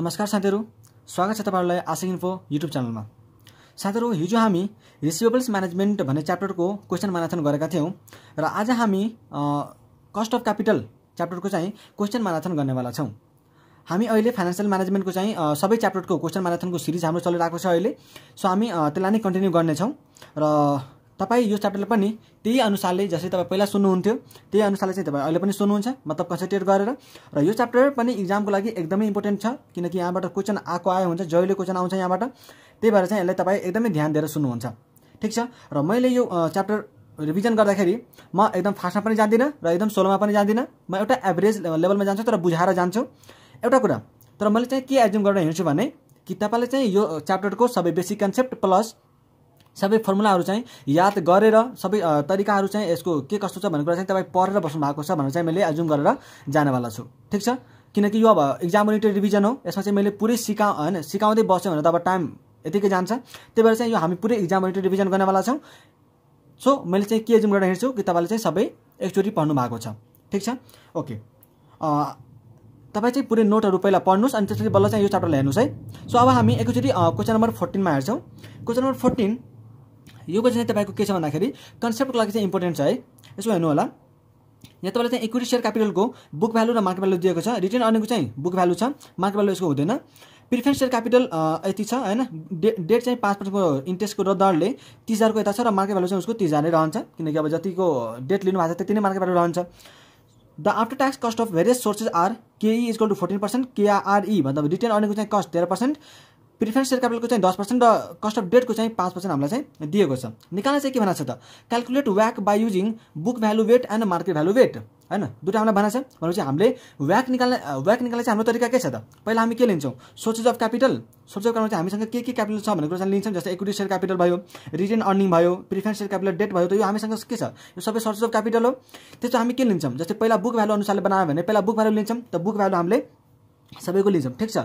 नमस्कार साथीहरु, स्वागत छ तपाईहरुलाई आशिक इन्फो युट्युब च्यानलमा। साथीहरु, हिजो हामी रिसिभेबल्स म्यानेजमेन्ट भन्ने च्याप्टरको क्वेशन म्याराथन गरेका थियौं र आज हामी कस्ट अफ क्यापिटल च्याप्टरको चाहिँ क्वेशन म्याराथन गर्नेवाला छौं। हामी अहिले फाइनान्शियल म्यानेजमेन्टको चाहिँ सबै च्याप्टरको क्वेशन म्याराथनको सिरिज हाम्रो चलिरहेको छ अहिले। सो हामी त्यसलाई नै कन्टिन्यू गर्ने छौं र तपाईं यो च्याप्टरले पनि त्यही अनुसारले जसरी तपाई पहिला सुन्नुहुन्थ्यो त्यही अनुसारले चाहिँ तपाई अहिले पनि सुन्नुहुन्छ, मतलब कन्सन्ट्रेट गरेर। र यो च्याप्टर पनि एक्जामको लागि एकदमै इम्पोर्टेन्ट छ किनकि यहाँबाट क्वेशन आयो हुन्छ, जहिले क्वेशन आउँछ यहाँबाट, त्यही भएर चाहिँ यसलाई तपाई एकदमै ध्यान दिएर सुन्नुहुन्छ, ठीक छ। र मैले यो च्याप्टर रिभिजन गर्दाखेरि म एकदम फास्टमा पनि जान्दिनँ र एकदम स्लोमा पनि जान्दिनँ, म एउटा एभरेज लेभलमा जान्छु तर बुझाएर जान्छु एउटा कुरा। तर मैले चाहिँ के एज्युम गरेर हिँड्छु भने कि तपाईले चाहिँ यो च्याप्टरको सबै बेसिक कन्सेप्ट प्लस सबै फर्मुलाहरु चाहिँ याद गरेर सबै तरिकाहरु चाहिँ यसको के कस्तो छ भन्ने कुरा चाहिँ तपाई पढेर बस्नु भएको छ भनेर चाहिँ मैले एज्युम गरेर जानेवाला छु, ठीक छ। किनकि यो अब एक्जाम ओरिएन्टेड रिभिजन हो, यसमा चाहिँ मैले पुरै सिकाउँदै बस्यो भने त अब टाइम यतिकै जान्छ, त्यही भएर चाहिँ यो हामी पुरै एक्जाम ओरिएन्टेड रिभिजन गर्नेवाला छौं। सो मैले चाहिँ के एज्युम गरेर हिँड्छु कि तपाईले चाहिँ सबै एकचोटी पढ्नु भएको छ, ठीक छ। ओके, तपाई चाहिँ पुरै नोटहरु पहिला पढ्नुस् अनि त्यसपछि बल्ल चाहिँ यो च्याप्टरलाई हेर्नुस् है। सो अब हामी एकचोटी क्वेशन नम्बर 14 मा हेर्छौं। क्वेशन नम्बर 14 यो क्वेशन तपाईको के छ भन्दाखेरि कन्सेप्टको लागि चाहिँ इम्पोर्टेन्ट छ है। यसो हेर्नु होला, यहाँ तपाईले चाहिँ इक्विटी शेयर क्यापिटलको बुक भ्यालु र मार्केट भ्यालु दिएको छ। रिटेन अर्निङको चाहिँ बुक भ्यालु छ, मार्केट भ्यालु यसको हुँदैन। प्रिफरेन्स शेयर क्यापिटल यति छ हैन, डेट चाहिँ 5% इन्ट्रेस्टको दरले 30000 को यता छ र मार्केट भ्यालु चाहिँ उसको 30000 नै रहन्छ किनकि अब जतिको डेट लिनु भएको छ त्यति नै मार्केट भ्यालु रहन्छ। The after tax cost of various sources are K E equal to 14%, K R E मतलब रिटेन अर्निङको चाहिँ कस्ट 13%, प्रिफरेन्स शेयर क्यापिटलको चाहिँ 10% र कस्ट अफ डेटको चाहिँ 5% हामीलाई चाहिँ दिएको छ। निकाल्न चाहिँ के भन्छ त, क्यालकुलेट व्याक by using book value weight and market value weight, हैन दुईटा हामीलाई भन्छ। भनेपछि हामीले व्याक निकाल्ने चाहिँ हाम्रो तरिका के छ त, पहिला हामी के लिन्छौँ sources of capital. Sources of capital चाहिँ हामीसँग के क्यापिटल छ भन्ने कुरा चाहिँ लिन्छौँ, जस्तै इक्विटी शेयर क्यापिटल भयो, रिटेन अर्निङ भयो, प्रिफरेन्स शेयर क्यापिटल, डेट भयो। त यो हामीसँग के छ, यो सबै सोर्सेज अफ क्यापिटल हो। त्यसो हामी के लिन्छौँ, जस्तै पहिला बुक भ्यालु अनुसारले बनायो भने पहिला बुक भ्यालु लिन्छौँ, त बुक भ्यालु हामीले सबैको लिन्छौँ, ठीक छ।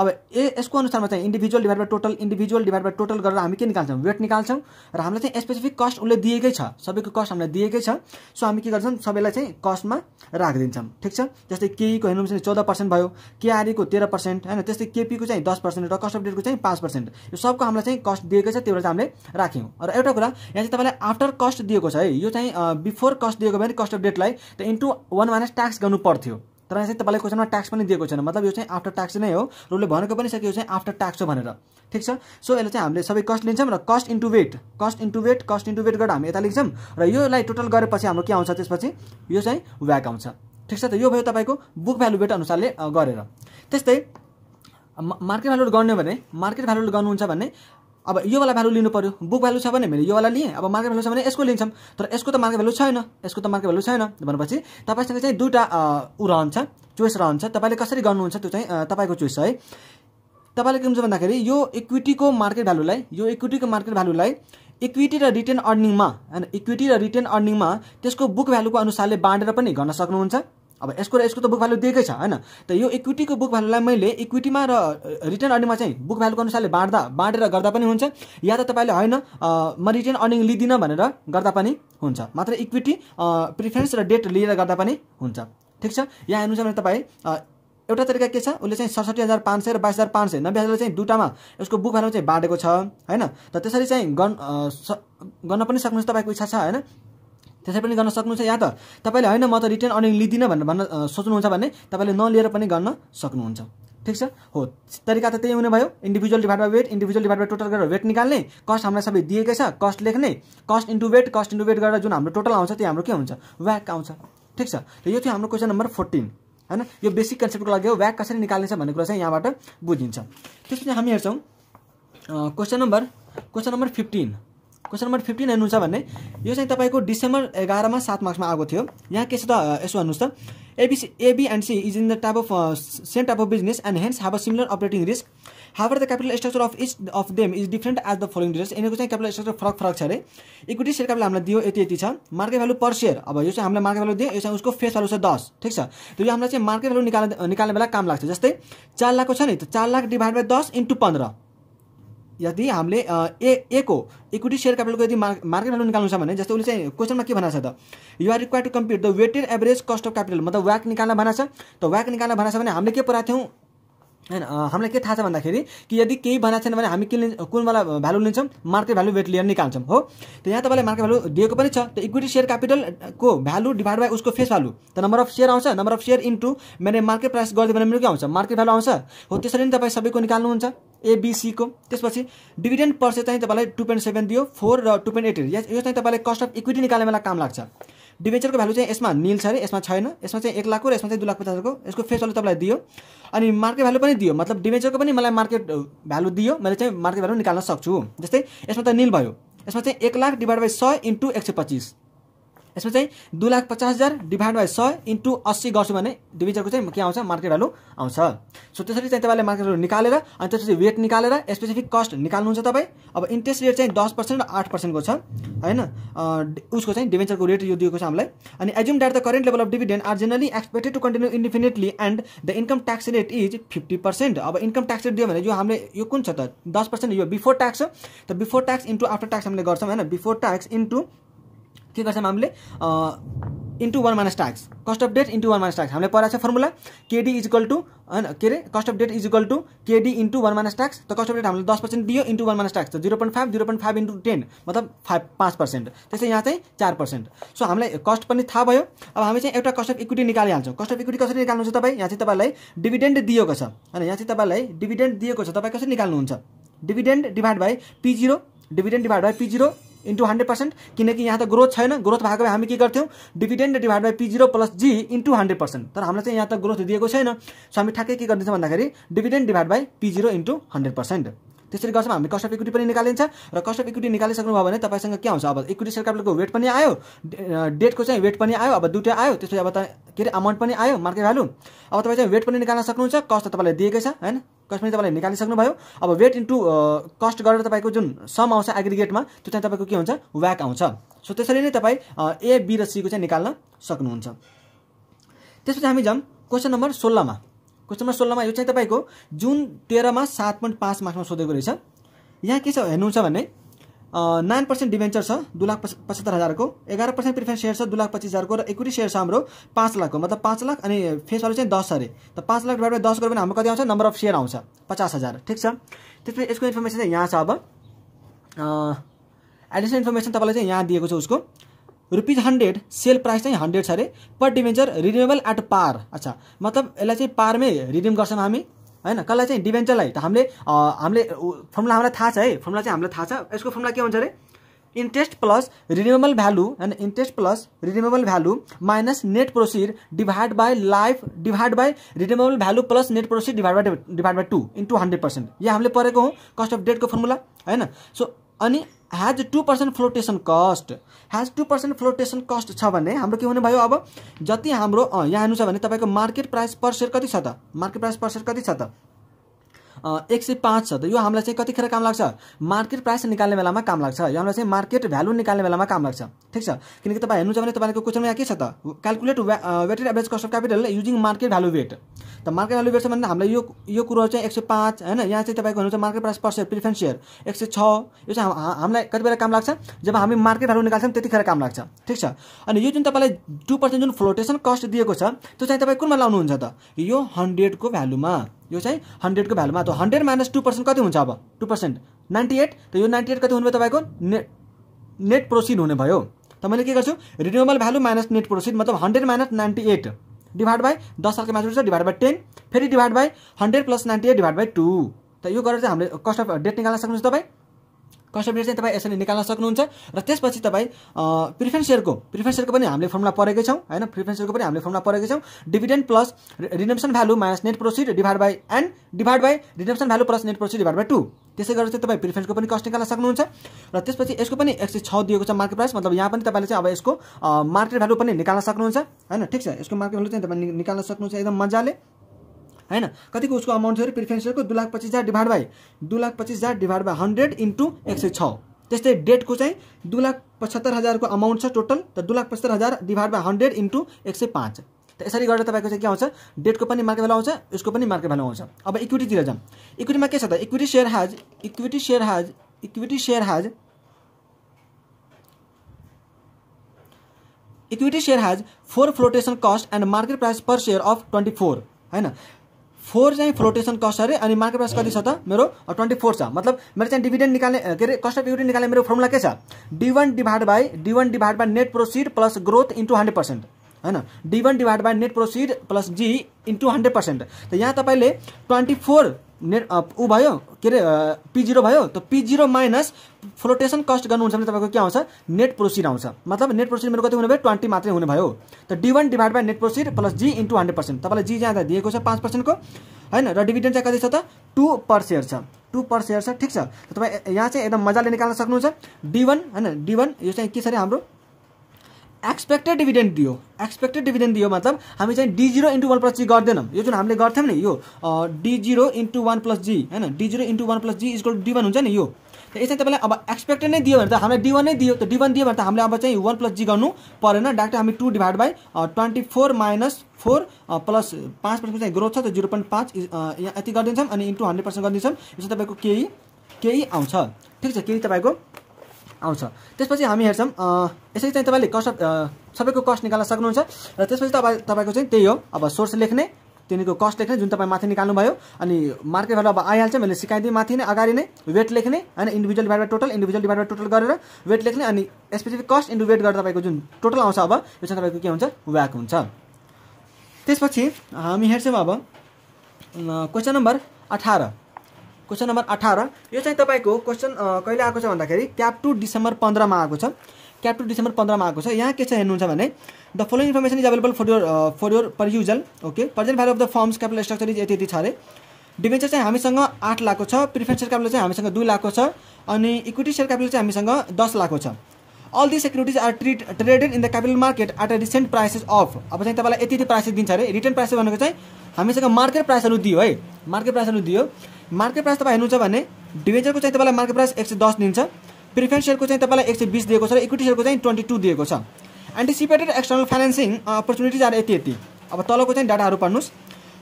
अब यसको अनुसारमा चाहिँ individual divide by total, individual divide by total गरेर हामी के निकाल्छौँ, वेट निकाल्छौँ। र हामीलाई चाहिँ स्पेसिफिक कस्ट उसले दिएकै छ, सबैको कस्ट हामीलाई दिएकै छ। सो हामी के गर्छौँ, सबैलाई चाहिँ कस्टमा राखिदिन्छौँ, ठिक छ। जस्तै केईको हेर्नु भने 14% भयो, केआरईको 13% हैन, त्यस्तै केपीको चाहिँ 10% र कस्ट अफ डेटको चाहिँ 5%। यो सबको हामीलाई चाहिँ कस्ट दिएकै छ, त्यही भएर चाहिँ हामीले राख्यौँ। र एउटा कुरा यहाँ चाहिँ तपाईँलाई आफ्टर कस्ट दिएको छ है, यो चाहिँ बिफोर कस्ट दिएको भए कस्ट अफ डेटलाई त ×1 माइनस ट्याक्स गर्नु पर्थ्यो, तर यहाँ चाहिँ तपाईँलाई क्वेशनमा ट्याक्स पनि दिएको छैन, मतलब यो चाहिँ आफ्टर ट्याक्स नै हो र उसले भनेको पनि सक्यो चाहिँ आफ्टर ट्याक्स हो भनेर, ठिक छ। सो यसले चाहिँ हामीले सबै कस्ट लिन्छौँ र कस्ट इन्टु वेट गरेर हामी यता लिन्छौँ र योलाई टोटल गरेपछि हाम्रो के आउँछ, त्यसपछि यो चाहिँ व्याक आउँछ, ठिक छ। त यो भयो तपाईँको बुक भ्यालु वेट अनुसारले गरेर। त्यस्तै मार्केट भ्यालु गर्ने भने मार्केट भ्यालु गर्नुहुन्छ भने अब यो वाला भ्यालु लिनु पर्यो, बुक भ्यालु छ भने मैले यो वाला लिएँ, अब मार्केट भ्यालु छ भने यसको लिन्छौँ, तर यसको त मार्केट भ्यालु छैन। भनेपछि तपाईसँग चाहिँ दुईटा चोइस रहन्छ, तपाईले कसरी गर्नुहुन्छ त्यो चाहिँ तपाईको चोइस है। तपाईले के हुन्छ भन्दाखेरि यो इक्विटीको मार्केट भ्यालुलाई इक्विटी र रिटेन अर्निङमा त्यसको बुक भ्यालुको अनुसारले बाँडेर पनि गर्न सक्नुहुन्छ। अब यसको र यसको त बुक भ्यालु दिएकै छ हैन, त यो इक्विटीको बुक भ्यालुलाई मैले इक्विटीमा र रिटेन अर्निङमा चाहिँ बुक भ्यालुको अनुसारले बाँडेर गर्दा पनि हुन्छ, या त तपाईले हैन म रिटेन अर्निङ लिदिन भनेर गर्दा पनि हुन्छ, मात्र इक्विटी प्रिफरेन्स र डेट लिएर गर्दा पनि हुन्छ, ठीक छ। यहाँ हेर्नुहुन्छ भने तपाई एउटा तरिका के छ, उसले चाहिँ 67500 र 22500 90000 चाहिँ दुईटामा यसको बुक भ्यालु चाहिँ बाँडेको छ हैन, त त्यसरी चाहिँ गर्न पनि सक्नुहुन्छ, तपाईको इच्छा छ हैन, त्यसै पनि गर्न सक्नुहुन्छ। या त तपाईले हैन म त रिटेन अर्निङ लिदिन भनेर सोच्नुहुन्छ भने तपाईले नलिएर पनि गर्न सक्नुहुन्छ, ठीक छ। हो, तरिका त त्यही हुने भयो, इन्डिभिजुअल डिभाइड बाइ टोटल गरेर वेट निकाल्ने, कस्ट हामीलाई सबै दिएकै छ कस्ट लेख्ने, कस्ट इन्टु वेट गरेर जुन हाम्रो टोटल आउँछ त्यो हाम्रो के हुन्छ, व्याक आउँछ, ठीक छ। त यो थियो हाम्रो क्वेशन नम्बर 14 हैन, यो बेसिक कन्सेप्टको लागि हो, व्याक कसरी निकाल्ने छ भन्ने कुरा चाहिँ यहाँबाट बुझिन्छ। त्यसपछि हामी हेर्छौँ क्वेशन नम्बर 15। क्वेशन नम्बर 15 हेर्नुहुन्छ भने यो चाहिँ तपाईको डिसेम्बर 11 मा 7 मार्क्समा आएको थियो। यहाँ के छ त, यसो हेर्नुस् त, A B and C is in the type of same type of business and hence have a similar operating risk, however the capital structure of each of them is different as the following results. यिनीहरूको चाहिँ capital structure फरक छ अरे। Equity share capital हामीलाई दियो यति छ, market value पर share, अब यो चाहिँ हामीलाई मार्केट भ्यालु दियो, यो चाहिँ उसको फेस भ्यालु छ 10, ठिक छ। त यो हामीलाई चाहिँ मार्केट भ्यालु निकाल्ने बेला काम लाग्छ। जस्तै 4 लाख को छ नि, त 4 लाख डिभाइड बाइ 10 × 15। यदि हामीले ए को इक्विटी शेयर क्यापिटलको यदि मार्केट भ्यालु निकाल्नु छ भने, जस्तै उसले चाहिँ क्वेशनमा के भनेको छ त, you are required to compute the weighted average cost of capital, मतलब व्याक निकाल्न भनेको छ। त व्याक निकाल्न भनेको छ भने हामीले के पढाएको थियौँ है हमें के थाहा छ भन्दाखेरि कि यदि केही बना छैन भने हामी कुन वाला भ्यालु लिन्छौं मार्केट भ्यालु वेट लिएर निकाल्छौं हो। तो यहाँ तपाईलाई मार्केट भ्यालु दिएको पनि छ त इक्विटी शेयर क्यापिटल को भ्यालु डिवाइड बाइ उसको फेस भ्यालु त नम्बर अफ शेयर आउँछ नम्बर अफ शेयर इन्टु मेरो मार्केट प्राइस गर्दै भने मेरो के आउँछ मार्केट भ्यालु आउँछ हो। त्यसरी नै तपाई सबैको निकाल्नुहुन्छ एबीसी को। त्यसपछि डिभिडेन्ड पर चाहिँ तपाईलाई 2.7 दियो 4 र 2.8 यो चाहिँ तपाईलाई कस्ट अफ इक्विटी निकाल्ने बेला काम लाग्छ। डिबेन्चर को भ्यालु चाहिँ यसमा नील छ रे यसमा छैन यसमा चाहिँ 1 लाख को र यसमा चाहिँ 2,50,000 को यसको फेस भ्यालु तपाईलाई दियो अनि मार्केट भ्यालु पनि दियो मतलब डिबेन्चर को पनि मलाई मार्केट भ्यालु दियो मैले चाहिँ मार्केट भ्यालु निकाल्न सक्छु। जस्तै यसमा त नील भयो यसमा चाहिँ 1 लाख डिवाइड बाइ 100 इन्टु 125 यसमा चाहिँ 2,50,000 डिवाइड बाइ 100 इन्टु 80 गर्छु भने डिबेन्चर को चाहिँ के आउँछ मार्केट भ्यालु आउँछ। सो त्यसरी चाहिँ तपाईले मार्केट भ्यालु निकालेर अनि त्यसपछि वेट निकालेर स्पेसिफिक कस्ट निकाल्नुहुन्छ तपाई। अब इन्ट्रेस्ट रेट चाहिँ 10% र 8% को छ हैन उसको चाहिँ डिबेन्चर को रेट यो दिएको छ हामीलाई अनि assume that the current level of dividend are generally expected to continue indefinitely and the income tax rate is 50%। अब इन्कम ट्याक्स रेट दियो भने यो हामीले यो कुन छ त 10% यो बिफोर ट्याक्स हो त before tax into after tax हामीले गर्छौं हैन बिफोर ट्याक्स इन्टु के गर्छौं हामीले into 1 minus tax cost of debt into 1 minus tax हामीले पढाएको छ formula K D is equal to हैन के रे cost of debt is equal to K D into 1 minus tax. तो कस्ट अफ डेट हामीले 10% दियो इन्टु 1 माइनस ट्याक्स 0.5 इन्टु 10 मतलब 5%। त्यसै यहाँ चाहिँ 4%। सो हामीलाई कस्ट पनि थाहा भयो। अब हामी चाहिँ एउटा कस्ट अफ इक्विटी निकालिहाल्छौं। कस्ट अफ इक्विटी कसरी निकाल्नुहुन्छ तपाई यहाँ चाहिँ तपाईलाई डिभिडेन्ड दिएको छ हैन यहाँ चाहिँ तपाईलाई डिभिडेन्ड दिएको छ तपाई कसरी निकाल्नुहुन्छ dividend divide by P0 dividend divide by P0 into 100% क्योंकि यहाँ तो ग्रोथ छैन ग्रोथ भागमा हामी के गर्थ्यौं dividend divide by P0 plus G into 100%। तर हामीलाई चाहिँ यहाँ त ग्रोथ दिएको छैन सो हामी ठ्याक्कै के गर्दैछौं भन्दाखेरि dividend divide by P0 into 100%। त्यसरी गर्छौं हामी कस्ट अफ इक्विटी पनि निकालिन्छ र कस्ट अफ इक्विटी निकालिसक्नु भयो भने तपाईसँग के आउँछ अब इक्विटी शेयर क्यापिटलको वेट पनि आयो डेटको चाहिँ वेट पनि आयो अब दुटै आयो त्यसपछि अब त के रे अमाउन्ट पनि आयो मार्केट भ्यालु। अब तपाई चाहिँ वेट पनि निकाल्न सक्नुहुन्छ कस्ट त तपाईलाई दिएको छ हैन कस्ट पनि तपाईले निकाल्न सक्नु भयो। अब वेट इन्टु कस्ट गरेर तपाईको जुन सम आउँछ एग्रिगेटमा त्यो चाहिँ तपाईको के हुन्छ व्याक आउँछ। सो त्यसरी नै तपाई ए बी र सी को चाहिँ निकाल्न सक्नुहुन्छ। त्यसपछि हामी जाम क्वेशन नम्बर 16 मा। क्वेशन नम्बर 16 मा यो चाहिँ तपाईको जुन 13 मा 7.5 मार्क्समा सोधेको रहेछ। यहाँ के छ हेर्नुहुन्छ भने 9% डिबेन्चर छ 2,75,000 को 11% प्रिफरेन्स शेयर छ 2,25,000 को र इक्विटी शेयर छ हाम्रो 5 लाख को मतलब 5 लाख अनि फेस भ्यालु चाहिँ 10 अरे त 5 लाख डिवाइड बाइ 10 गर्यो भने हाम्रो कति आउँछ नम्बर अफ शेयर आउँछ 50,000 ठीक छ। त्यसपछि यसको इन्फर्मेसन चाहिँ यहाँ छ। अब एडिसनल इन्फर्मेसन तपाईलाई चाहिँ यहाँ दिएको छ उसको ₹100 सेल प्राइस चाहिँ 100 छ अरे पर डिबेन्चर रिन्युएबल एट पार। अच्छा मतलब यसलाई चाहिँ पारमै रिडीम गर्छौं हामी हैन कसलाई चाहिँ डिबेन्चरलाई त हामीले फर्मुला हामीलाई थाहा छ है फर्मुला चाहिँ हामीलाई थाहा छ। यसको फर्मुला के हुन्छ रे इन्ट्रेस्ट प्लस रिन्युएबल भ्यालु हैन interest plus renewable value minus net proceed divide by life divide by renewable value plus net proceed divide by 2 into 100%। यहाँ हामीले परेको हो कस्ट अफ डेट को फर्मुला हैन। सो अनि has 2% flotation cost has 2% flotation cost छ भने हाम्रो के हुने भयो अब जति हाम्रो यहाँ हेर्नु छ भने तपाईको मार्केट प्राइस पर शेयर कति छ त मार्केट प्राइस पर शेयर कति छ त 105 छ त यो हामीलाई चाहिँ कतिखेर काम लाग्छ मार्केट प्राइस निकाल्ने बेलामा काम लाग्छ यो हामीलाई चाहिँ मार्केट भ्यालु निकाल्ने बेलामा काम लाग्छ ठीक छ। किनकि तपाई हेर्नु छ भने तपाईको क्वेशनमा यहाँ के छ त calculate weighted average cost of capital using market value weight त मार्केट भ्यालु वेट छ भने हामीलाई यो कुरा चाहिँ 105 हैन यहाँ चाहिँ तपाईको हेर्नु छ market price per share preference share 106 यो चाहिँ हामीलाई कति बेर काम लाग्छ जब हामी मार्केट भ्यालु निकाल्छौं त्यतिखेर काम लाग्छ ठीक छ। अनि यो जुन तपाईलाई 2% जुन फ्लोटेसन कस्ट दिएको छ त्यो चाहिँ तपाई कुनमा लाउनु हुन्छ त यो 100 को भ्यालुमा यो चाहिँ 100 को भ्यालुमा त 100 माइनस 2% कति हुन्छ अब 2% 98 त यो 98 कति हुने भयो तपाईको नेट प्रोसीड हुने भयो त मैले के गर्छु renewable value minus net proceed मतलब 100 माइनस 98 डिवाइड बाइ 10 सालको म्याच्युरिटी छ डिवाइड बाइ 10 फेरि divide by 100 plus 98 divide by 2 त यो गरेर चाहिँ हामीले कस्ट अफ डेट निकाल्न सक्नुहुन्छ तपाई। कस्ट अफ डेट चाहिँ तपाई यसरी निकाल्न सक्नुहुन्छ र त्यसपछि तपाई प्रिफरेन्स शेयरको पनि हामीले फर्मुला परेकै छौं हैन प्रिफरेन्स शेयरको पनि हामीले फर्मुला परेकै छौं dividend plus redemption value minus net proceed divide by N divide by redemption value plus net proceed divide by 2। त्यसै गरेर चाहिँ तपाई प्रिफरेन्सको पनि कस्ट निकाल्न सक्नुहुन्छ र त्यसपछि यसको पनि 106 दिएको छ मार्केट प्राइस मतलब यहाँ पनि तपाईले चाहिँ अब यसको मार्केट भ्यालु पनि निकाल्न सक्नुहुन्छ हैन ठीक छ। यसको मार्केट भ्यालु चाहिँ तपाईले निकाल्न सक्नुहुन्छ एकदम मज्जाले हैन। कतिको उसको अमाउन्ट थियो प्रिफरेन्स शेयरको 2,25,000 divide by 2,25,000 divide by 100 into 106। त्यस्तै डेट को चाहिँ 2,75,000 को अमाउन्ट छ टोटल त 2,75,000 डिवाइड बाइ 100 इन्टु 105 त यसरी गरेर तपाईको चाहिँ के आउँछ डेट को पनि मार्केट भ्यालु आउँछ यसको पनि मार्केट भ्यालु आउँछ। अब इक्विटी तिर जाम। इक्विटीमा के छ त equity share has 4 flotation cost and market price per share of 24 हैन फोर चाहे फ्लोटेशन कॉस्ट अरे अनि मार्केट प्राइस कति छ त मेरो 24 छ। मतलब मेरो चाहिँ डिभिडेन्ड निकाल्ने के अरे कस्ट अफ इक्विटी निकाल्ने मेरो फर्मुला के छ D one divide by net proceed plus growth into 100% हैन। D one divide by net proceed plus G into 100%। तो यहाँ तपाईले 24 नेट उ भयो के अरे P0 भयो। तो P0 माइनस फ्लोटेशन कस्ट गर्नुहुन्छ भने तपाईको के आउँछ नेट प्रोसिड आउँछ। मतलब नेट प्रोसिड मेरो कति हुने भयो 20 मात्रै हुने भयो। तो D1 divide by net proceed plus G into 100%। तपाईलाई जी ज्यादा दिएको छ 5% को हैन र डिभिडेन्ड चाहिँ कति छ त 2 पर शेयर छ। 2 पर शेयर छ ठीक छ। त तपाई यहाँ चाहिँ एकदम मजाले निकाल्न सक्नुहुन्छ D1 हैन। D1 यो चाहिँ के छ रे हाम्रो एक्सपेक्टेड डिभिडेन्ड दियो। एक्सपेक्टेड डिभिडेन्ड दियो मतलब हामी चाहिँ D0 इन्टु 1 प्लस जी गर्दैनौं। यो जुन हामीले गर्थ्यौं नि यो D0 इन्टु 1 प्लस जी हैन। D0 into 1 plus G equal to D1 हुन्छ नि यो। तो यसले तपाईलाई अब एक्सपेक्टेड नै दियो भने त हामीले D1 नै दियो। तो D1 दियो भने त हामीले अब चाहिँ 1 प्लस जी गर्नु परेन। डाइरेक्ट हामी 2 डिभाइड बाइ 24 माइनस 4 प्लस 5% चाहिँ ग्रोथ छ त 0.5 यहाँ यति गर्दिन्छौं अनि इन्टु 100% गर्दिन्छौं। यसो तपाईको केही आउँछ ठीक छ। केही तपाईको आउँछ। त्यसपछि हामी हेर्छौं यसै चाहिँ तपाईले कस्ट सबैको कस्ट निकाल्न सक्नुहुन्छ र त्यसपछि तपाईको चाहिँ त्यही हो अब सोर्स लेख्ने तिनीको कस्ट लेख्ने जुन तपाई माथि निकाल्नु भयो अनि मार्केट भ्यालु अब आइहाल्छ। मैले सिकाइदिए माथि नै अगाडि नै वेट लेख्ने हैन इन्डिभिजुअल डिभाइड बाइ टोटल गरेर वेट लेख्ने अनि स्पेसिफिक कस्ट इन्टु वेट गरेर तपाईको जुन टोटल आउँछ अब यो चाहिँ तपाईको के हुन्छ व्याक हुन्छ। त्यसपछि हामी हेर्छौं अब क्वेशन नम्बर 18। क्वेशन नंबर 18 यो चाहिँ तपाईको क्वेशन कहिले आएको छ भन्दाखेरि क्याप 2 डिसेम्बर 15 मा आएको छ। क्याप 2 डिसेम्बर 15 मा आएको छ। यहाँ के छ हेर्नुहुन्छ भने the following information is available for your per usual. Okay present value of the firm's capital structure is यति छ रे। डिबेन्चर चाहिँ हामीसँग 8 लाख को छ। प्रिफरेन्स क्यापिटल चाहिँ हामीसँग 2 लाख को छ अनि इक्विटी शेयर क्यापिटल चाहिँ हामीसँग 10 लाख को छ। All the securities are traded in the capital market at a recent prices of. अब चाहिँ तपाईलाई यति प्राइसेस दिन्छ रे। रिटेन प्राइस भनेको चाहिँ हामीसँग मार्केट प्राइसहरु दियो है। मार्केट प्राइसहरु दियो। मार्केट प्राइस तपाई हेर्नुहुन्छ भने डिबेन्चर को चाहिँ तपाईलाई मार्केट प्राइस 110 दिन्छ। प्रिफरेन्स शेयर को चाहिँ तपाईलाई 120 दिएको छ र इक्विटी शेयर को चाहिँ 22 दिएको छ। Anticipated external financing opportunities are यति। अब तलको चाहिँ डाटाहरु पढ्नुस्।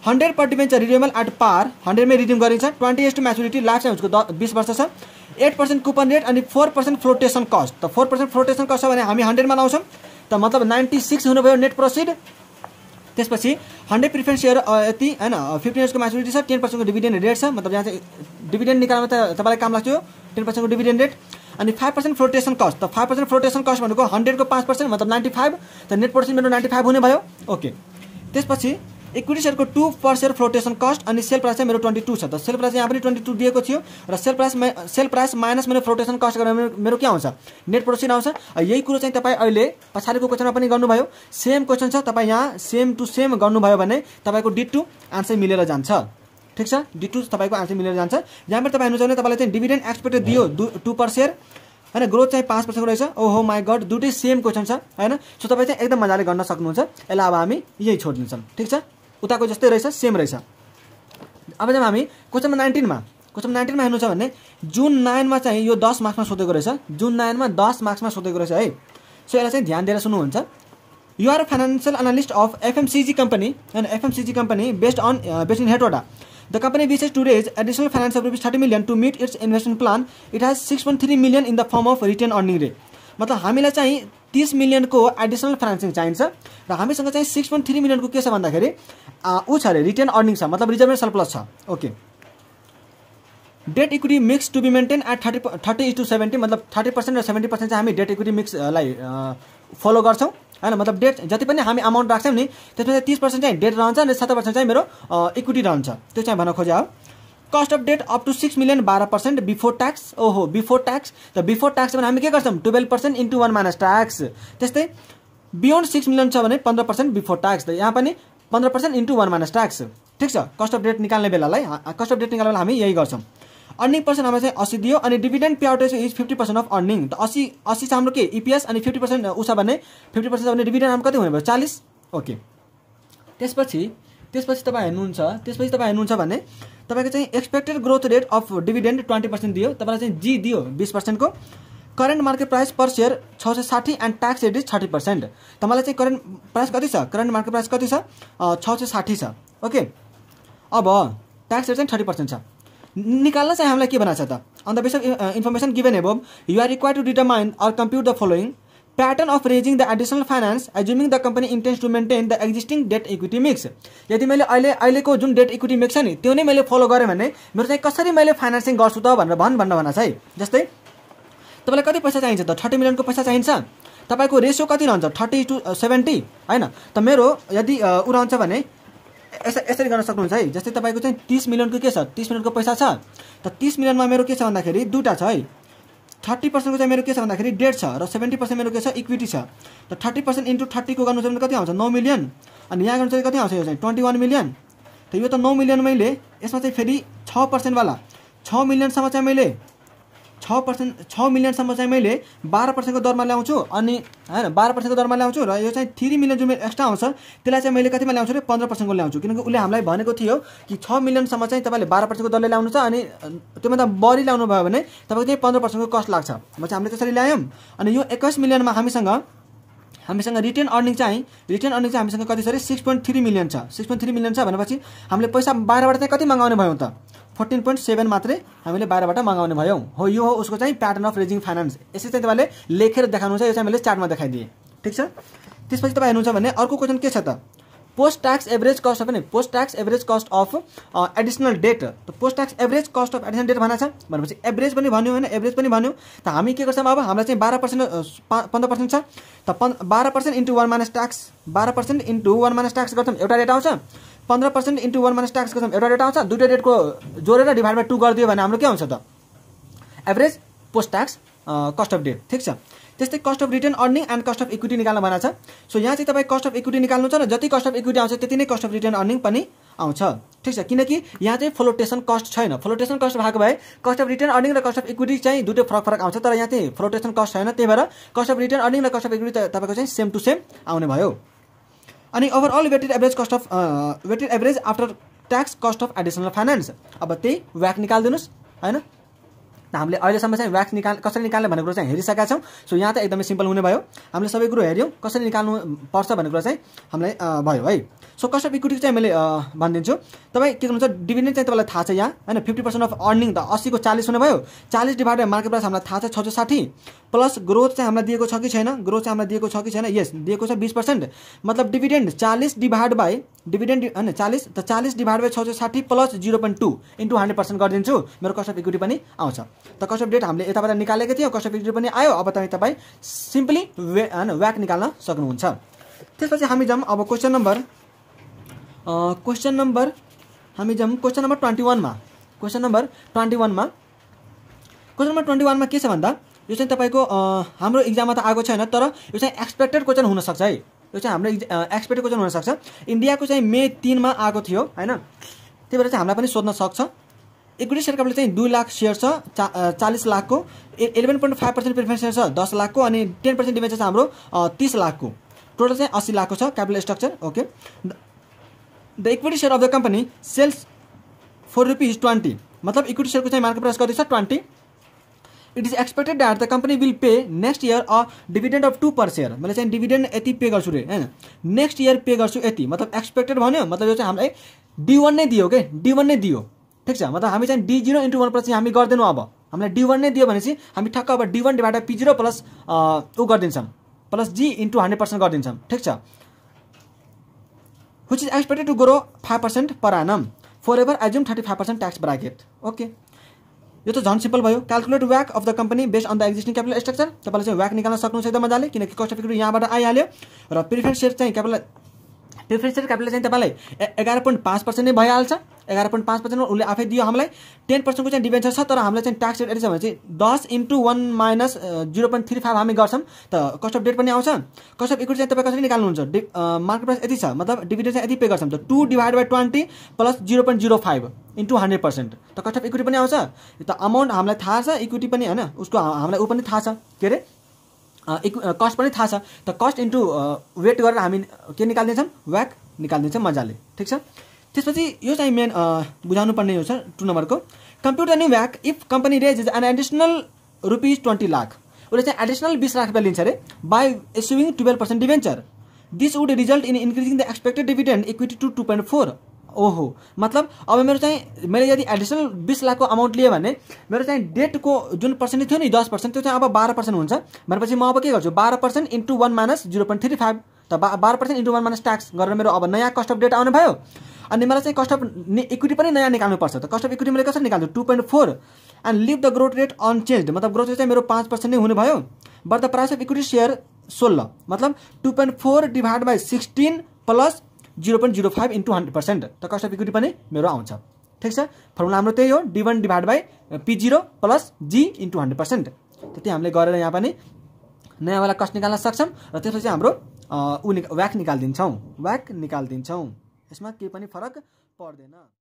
100 पर डिबेन्चर रिडीमेबल एट पार 100 मै रिडीम गरिन्छ। 20 म्याच्युरिटी लाइफ टाइम उसको 20 वर्ष छ। 8% कुपन रेट अनि 4% फ्लोटेशन कस्ट। त 4% फ्लोटेशन कस्ट भने हामी 100 मा लाउँछौं त मतलब 96 हुनु भयो नेट प्रोसिड। त्यसपछि 100 प्रिफरेन्स शेयर यति हैन 15 इयर्स को म्याच्युरिटी छ। 10% को डिभिडेन्ड रेट छ। मतलब यहाँ चाहिँ डिभिडेन्ड निकाल्न त तपाईलाई काम लाग्छ 10% को डिभिडेन्ड रेट अनि 5% फ्लोटेशन कस्ट। त 5% फ्लोटेशन कस्ट भनेको 100 को 5% मतलब 95। त नेट प्रोसिड मेरो 95 हुने भयो। ओके त्यसपछि इक्विटी शेयर को 2 पर शेयर फ्लोटेशन कस्ट अनि सेल प्राइस चाहिँ मेरो 22 छ। त सेल प्राइस यहाँ पनि 22 दिएको थियो र सेल प्राइस माइनस मेरो फ्लोटेशन कस्ट गरेर मेरो के आउँछ नेट प्रोसिड आउँछ। यही कुरो चाहिँ तपाई अहिले पछाडीको क्वेशनमा पनि गर्नुभयो। सेम क्वेशन छ तपाई यहाँ सेम टु सेम गर्नुभयो भने तपाईको D2 आन्सर मिलेर जान्छ ठीक छ। D2 तपाईको आन्सर मिलेर जान्छ। यहाँ पनि तपाई हेर्नुहुन्छ भने तपाईलाई चाहिँ डिभिडेन्ड एक्सपेक्टेड दियो 2 पर शेयर हैन ग्रोथ चाहिँ 5% को रहेछ। ओहो माय गॉड दुटै सेम क्वेशन छ हैन। सो तपाई चाहिँ एकदम मजाले गर्न सक्नुहुन्छ। एला अब हामी यही छोड्न्छौं ठीक छ। उताको जस्तै रहेछ सेम रहेछ। अब जब हामी क्वेशन नम्बर 19 मा हेर्नु छ भने जुन 9 मा चाहिँ यो 10 मार्क्समा सोधेको रहेछ। जुन 9 मा 10 मार्क्समा सोधेको रहेछ है। सो यसलाई चाहिँ ध्यान दिएर सुन्नुहुन्छ। You are financial analyst of FMCG company and FMCG company based in Hetauda. The company wishes to raise additional finance of ₹30 million to meet its investment plan. It has 6.3 million in the form of retain earning rate. मतलब हामीलाई चाहिँ 30 million को additional फाइनेंसिङ चाहिन्छ र हामीसँग चाहिँ 6.3 million को के छ भन्दाखेरि उ छ रे रिटेन अर्निंग छ। मतलब रिजर्भ सरप्लस छ। Okay debt equity mix to be maintain at 30:70। मतलब 30% र 70% चाहिँ हामी डेट इक्विटी मिक्स लाई फलो गर्छौं हैन। मतलब डेट जति पनि हामी अमाउन्ट राख्छौं नि त्यसमा 30% चाहिँ डेट रहन्छ अनि 7% चाहिँ मेरो इक्विटी रहन्छ। त्यो चाहिँ भन्न खोज्या हो। Cost of debt up to 6 million 12% before tax. ओहो बिफोर टैक्स। तो बिफोर टैक्स में हम के गर्छौं 12% इंटू 1 माइनस टैक्स। त्यस्तै बियोन्ड 6 मिलियन छ भने 15% बिफोर टैक्स। तो यहाँ पनि 15% इंटू 1 माइनस टैक्स ठीक छ। कस्ट अफ डेट निकाल्ने बेलालाई हामी यही गर्छौं। अर्निंग पर्सेंट हमें 80 दियो अनि dividend pay out is 50% of earning. तो 80 छ हाम्रो के ईपीएस अनि 50% उसा भने 50% भने डिभिडेन्ड हम कति हुने भयो 40। ओके त्यसपछि तपाई हेर्नुहुन्छ भने तपाईको चाहिँ expected growth rate of dividend 20% दियो। तपाईलाई चाहिँ जी दियो 20% को। Current market price per share 660 and tax rate is 30%। तपाईलाई चाहिँ करेन्ट प्राइस कति छ करेन्ट मार्केट प्राइस 660 छ। ओके अब टैक्स रेट चाहिँ 30% छ। निकाल्न चाहिँ हामीलाई के भन्न छ त on the base of information given above you are required to determine or compute the following pattern of raising the additional finance assuming the company intends to maintain the existing debt equity mix. यदि मैं अहिलेको जुन date equity mix छ नि त्यो नै मैले follow गरेँ भने मेरो चाहिँ कसरी मैले फाइनेन्सिङ गर्छु त भनेर भन्न है। जस्तै तपाईलाई कति पैसा चाहिन्छ त 30 मिलियनको पैसा चाहिन्छ, तपाईको रेशियो कति रहन्छ 30 to 70 हैन त मेरो यदि उराउँछ भने यसरी गर्न सक्नुहुन्छ है। जस्तै तपाईको चाहिँ 30 मिलियनको के छ 30 मिलियनको पैसा छ त 30 मिलियनमा मेरो के छ भन्दाखेरि दुटा छ है। 30% को मेरो के भन्दाखेरि डेट छ र 70% मेरो के छ इक्विटी छ त 30% इन्टु 30 को गर्नु छ भने कति आउँछ 9 मिलियन, अनि यहाँ गर्नु चाहिँ कति आउँछ यो चाहिँ 21 मिलियन। त यो त 9 मिलियन मैले यसमा चाहिँ फेरि 6% वाला 6 मिलियन सम्म चाहिँ मैले 6 मिलियन सम्म चाहिँ मैले 12% को दरमा ल्याउँछु, अनि हैन 12% को दरमा ल्याउँछु र यो चाहिँ 3 मिलियन जुन एक्स्ट्रा आउँछ त्यसलाई चाहिँ मैले कतिमा ल्याउँछु रे 15% को ल्याउँछु, किनकि उले हामीलाई भनेको थियो कि 6 मिलियन सम्म चाहिँ तपाईले 12% को दरले ल्याउनु छ अनि त्योभन्दा बढी ल्याउनु भयो भने तपाईको चाहिँ 15% को कस्ट लाग्छ। म चाहिँ हामीले त्यसरी ल्यायौं अनि यो 21 मिलियन मा हामीसँग रिटेन अर्निङ चाहिँ हामीसँग कति छ रे 6.3 मिलियन छ। 6.3 मिलियन छ भनेपछि हामीले पैसा 12 बाट चाहिँ कति मगाउने भयौ त 14.7 मात्रै हामीले 12 बाट मगाउने भयौ। हो यो हो उसको चाहिँ प्याटर्न अफ रेजिङ फाइनान्स। यसै चाहिँ तपाईले लेखेर देखाउनु छ, यो चाहिँ मैले चार्टमा देखाइदिए ठीक छ। त्यसपछि तपाई हेर्नुहुन्छ भने अर्को क्वेशन के छ त पोस्ट ट्याक्स एभरेज कस्ट पनि post tax average cost of additional debt. त post tax average cost of additional debt भना छ भनेपछि एभरेज पनि भन्यो हैन एभरेज पनि भन्यो। त हामी के गर्छौं अब हामीलाई चाहिँ 12% 15% छ त 12% into 1 minus tax 12% into 1 minus tax गर्छौं एउटा डेट आउँछ, 15% इन्टु 1 माइनस ट्याक्स गर्छौं एउटा डेट आउँछ, दुईटा डेटको जोडेर डिभाइड बाइ 2 गर्दियो भने हाम्रो के हुन्छ त average post tax cost of debt ठीक छ। त्यस्तै cost of return earning and cost of equity निकाल्न भना छ। सो यहाँ चाहिँ तपाई कस्ट अफ इक्विटी निकाल्नु छ र जति कस्ट अफ इक्विटी आउँछ त्यति नै कस्ट अफ रिटर्न अर्निङ पनि आउँछ ठीक छ, किनकि यहाँ चाहिँ फ्लोटेसन कस्ट छैन। फ्लोटेसन कस्ट भएको भए कस्ट अफ रिटर्न अर्निङ र कस्ट अफ इक्विटी चाहिँ दुईटै फरक आउँछ, तर यहाँ चाहिँ फ्लोटेसन कस्ट छैन, त्यही भएर कस्ट अफ रिटर्न अर्निङ र कस्ट अफ इक्विटी तपाईको चाहिँ सेम टु सेम आउने भयो। अनि overall weighted average after tax cost of additional finance. अब त्यही व्याक निकाल्दिनुस् हैन, हामीले अहिलेसम्म चाहिँ व्याक्स कसरी निकाल्ने भन्ने कुरा चाहिँ हेरिसकेका छौँ। सो यहाँ त एकदमै सिम्पल हुने भयो, हामीले सबै कुरो हेर्यौँ कसरी निकाल्नु पर्छ भन्ने कुरा चाहिँ हामीलाई भयो है। सो कस्ट अफ इक्विटी चाहिँ मैले भनिदिन्छु, तपाईँ के गर्नुहुन्छ डिभिडेन्ड चाहिँ तपाईँलाई थाहा छ यहाँ हैन 50% अफ अर्निङ त 80 को 40 हुने भयो, 40 डिभाइड बाइ मार्केट प्राइस हामीलाई थाहा छ 660 प्लस ग्रोथ चाहिँ हामीलाई दिएको छ कि छैन, ग्रोथ चाहिँ हामीलाई दिएको छ कि छैन, यस दिएको छ 20%, मतलब डिभिडेन्ड 40 डिभाइड बाइ डिभिडेन्ड हैन 40 त 40 डिभाइड बाइ 660 प्लस 0.2 इन्टु 100% गरिदिन्छु, मेरो कस्ट अफ इक्विटी पनि आउँछ। त कस्ट अफ डेट हामीले यताबाट निकालेको थियो, कस्ट अफ इक्विटी पनि आयो। अब तपाईँ सिम्पली हैन व्याक निकाल्न सक्नुहुन्छ। त्यसपछि हामी जाम अब क्वेशन नम्बर 21 मा। क्वेशन नम्बर 21 मा के छ भन्दा यो चाहिँ तपाईको हाम्रो एग्जाममा त आएको छैन, तर यो चाहिँ एक्सपेक्टेड क्वेशन हुन सक्छ है। यो चाहिँ हाम्रो एक्सपेक्टेड क्वेशन हुन सक्छ, इन्डियाको चाहिँ मे 3 मा आएको थियो हैन, त्यही भएर चाहिँ हामीलाई पनि सोध्न सक्छ। इक्विटी शेयर क्यापिटल चाहिँ 2 लाख शेयर छ 40 लाख को, 11.5% प्रेफरेन्स शेयर छ 10 लाख को, अनि 10% डिबेन्चर छ हाम्रो 30 लाख को, टोटल चाहिँ 80 लाख को छ capital structure okay. The equity share of the company sells ₹4.20, मतलब इक्विटी शेयर को चाहिँ मार्केट प्राइस कति छ 20। It is expected that the company will pay next year a dividend of 2 per share. मैं चाहिँ डिविडेन्ड ये पे गर्छु रे हैन, नेक्स्ट ईयर पे गर्छु ये, मतलब एक्सपेक्टेड भन्यो, मतलब यो चाहिँ हामीलाई D1 नै दियो के D1 नै दियो ठीक छ। मतलब हामी चाहिँ D0 × 1 पछि हामी गर्दैनौं, अब हामीलाई D1 नै दियो भनेपछि हामी ठक्क अब D1 / P0 प्लस उ गर्दिन्छौं प्लस G × 100% गर्दिन्छौं ठीक छ। which is expected to grow 5% per annum. Forever assume 35% tax bracket. Okay. यो तो झन सिम्पल भयो। क्याल्कुलेट व्याक of the company based on the existing capital structure. तपाईले चाहिँ व्याक निकाल्न सक्नुहुन्छ एकदम मजाले, किनकि कस्ट अफ इक्विटी यहाँबाट आइहाल्यो र प्रिफरेन्स शेयर क्यापिटल चाहिँ तपाईलाई 11.5% नै भइहाल्छ। 11.5% मा उले आफै दियो हामीलाई, 10% को चाहिँ डिबेन्चर छ, तर हामीलाई चाहिँ ट्याक्स रेट यति छ भने चाहिँ 10 × 1 - 0.35 हामी गर्छौं त कस्ट अफ डेट पनि आउँछ। कस्ट अफ इक्विटी चाहिँ तपाई कसरी निकाल्नुहुन्छ, मार्केट प्राइस यति छ, मतलब डिभिडेन्ड चाहिँ यति पे गर्छौं त 2 / 20 प्लस 0.05 × 100% त कस्ट अफ इक्विटी पनि आउँछ। त अमाउन्ट हामीलाई थाहा छ, इक्विटी पनि हैन उसको हामीलाई उ पनि थाहा छ के रे कस्ट पनि थाहा छ, त कस्ट इन्टु वेट गरेर हामी के निकाल्दिन्छौं व्याक निकाल्दिन्छौं मजाले ठीक छ। त्यसपछि यो चाहिँ मेन बुझाउनु पर्ने हो सर 2 नम्बरको कम्प्युट द न्यू व्याक if company raises an additional ₹20 lakh. उसले चाहिँ एडिशनल 20 लाख रुपैयाँ लिन्छ रे by issuing 12% debenture. This would result in increasing the expected dividend equity to 2.4 ओहो मतलब अब मेरो चाहिँ मैले यदि एडिसनल 20 लाख को अमाउन्ट लिए भने मेरो चाहिँ डेट को जुन पर्सेंट थियो नि 10% त्यो चाहिँ अब 12% हुन्छ भनेपछि म अब के गर्छु 12% इन्टु 1 माइनस 0.35 त 12% इन्टु 1 माइनस ट्याक्स गरेर मेरो अब नयाँ कस्ट अफ डेट आउने भयो अनि मलाई चाहिँ कस्ट अफ इक्विटी पनि नयाँ निकाल्नु पर्छ त कस्ट अफ इक्विटी मैले कसरी निकाल्छु 2.4 and leave the growth rate unchanged मतलब ग्रोथ रेट चाहिँ मेरो 5% नै हुनु भयो but the price of equity share 16 मतलब 2.4 डिवाइड बाइ 16 प्लस 0.05 इन्टु 100% त कस्ट अफ इक्विटी पनि मेरो आउँछ ठीक छ फर्मुला हाम्रो त्यही हो d1 divide by p0 plus g into 100% त्यति हामीले गरेर यहाँ पनि नयाँ वाला कस्ट निकाल्न सक्छौं र त्यसपछि हाम्रो व्याक निकाल्दिन्छौं यसमा केही पनि फरक पर्दैन।